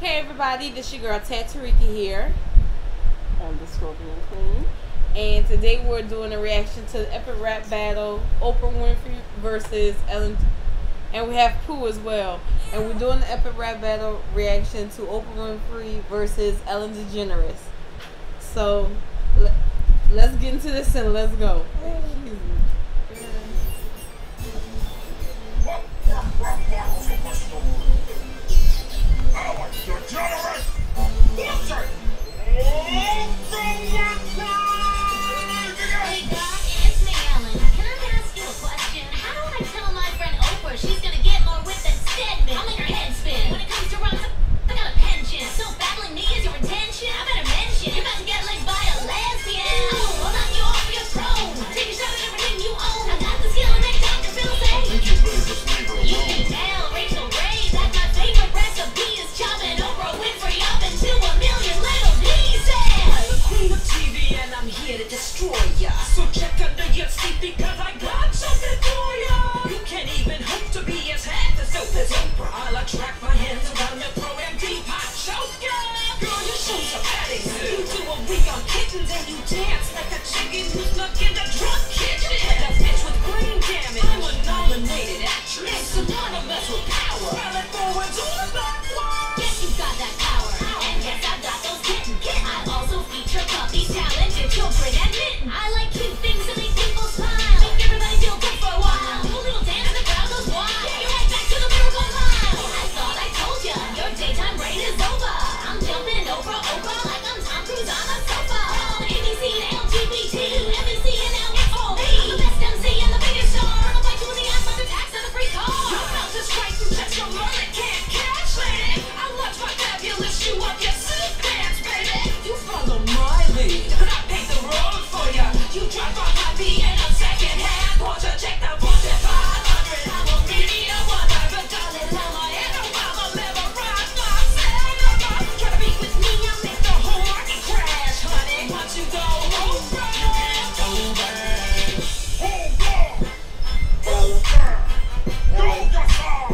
Hey everybody, this your girl TattooRika here. I'm the Scorpion Queen. And today we're doing a reaction to the Epic Rap Battle, Oprah Winfrey versus Ellen, and we have Pooh as well. And we're doing the Epic Rap Battle reaction to Oprah Winfrey versus Ellen DeGeneres. So, let's get into this and let's go. So check under your seat because I got something for ya. You can't even hope to be as half as dope as Oprah. I'll attract my hands around your pro and deep hot choke ya. Girl, your shoes are fatty. You do a week on kittens and you dance like a chicken who's stuck in the drunk kitchen. And a bitch with brain damage. I'm a nominated actress and synonymous with power. Spell it forwards or backwards. Yes, you got that power. And yes, I got those kittens. I also feature puppy talent and children and mittens. I like cute things that make people smile. Make everybody feel good for a while. Do a little dance and the crowd goes wild. Take your right back to the miracle mile. I thought I told ya, your daytime reign is over. I'm jumping over Oprah like I'm Tom Cruise on a sofa. I'm ABC and LGBT, MNC and LFOB. I'm the best MC and the biggest star. I'll fight you in the ass like a tax and a free car. Your mouth is right and just your mother can't catch it. I watch my fabulous shoe up your suit dance, baby. You follow my lead, but I paid the road for ya. You drive on my beat in a second-hand Porsche. Check the Porsche 500. I won't really know what I've been darling. I'm a hero, I'ma memorize myself. Try to be with me, I'll make the whole market crash, honey. Once you go over, over. Hold on, hold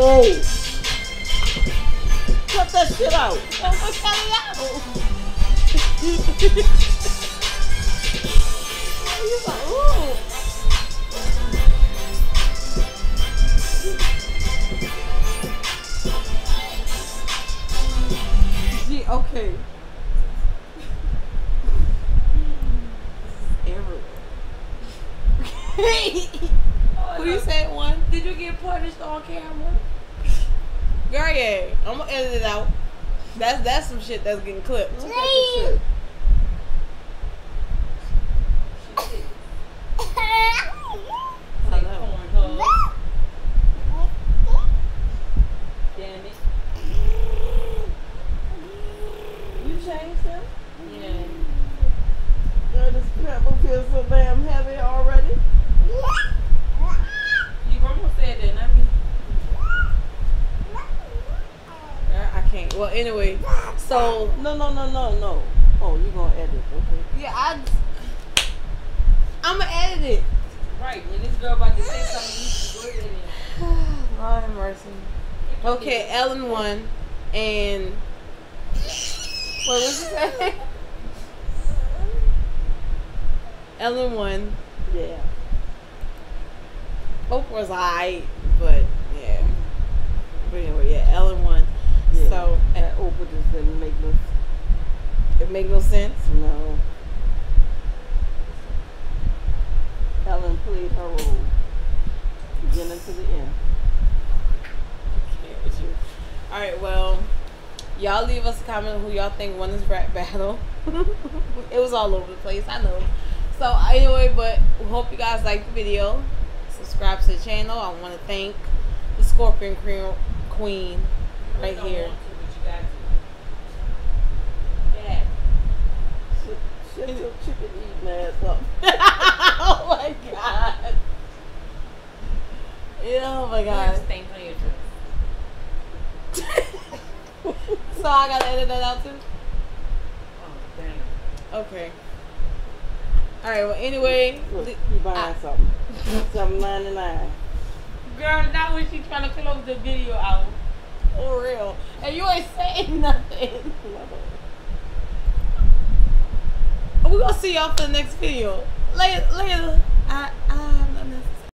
on. Whoa. Cut that shit out. Cut it out. He's like, ooh. Gee, okay. Everywhere. Who you said one? Did you get punished on camera? Girl, yeah, I'm gonna edit it out. That's some shit that's getting clipped. Please. Damn it. You changed them? Yeah. Girl, this pepper feels so damn heavy already. You almost said that, not me. Well, anyway, so no. Oh, you gonna edit? Okay. Yeah, I'm gonna edit it. Right when this girl about to say something, you can go edit it. Lord have mercy. Okay, Ellen won, and what was you say? Ellen won. Yeah. Oprah's alright, but yeah. But anyway, yeah, Ellen won. Yeah. So that Oprah just didn't make no. It make no sense. No. Ellen played her role, beginning to the end. Okay, with you. All right, well, y'all leave us a comment who y'all think won this rap battle. It was all over the place, I know. So anyway, but we hope you guys liked the video. Subscribe to the channel. I want to thank the Scorpion Queen. Right here. Yeah. Shut your chicken eating ass up. Oh my god. Oh my god. Stains on your dress. So I gotta edit that out too. Damn. Okay. All right. Well, anyway, look, you buying something? Something $99. Girl, not when she trying to close the video out. For real. And you ain't saying nothing. We're going to see y'all for the next video. Later.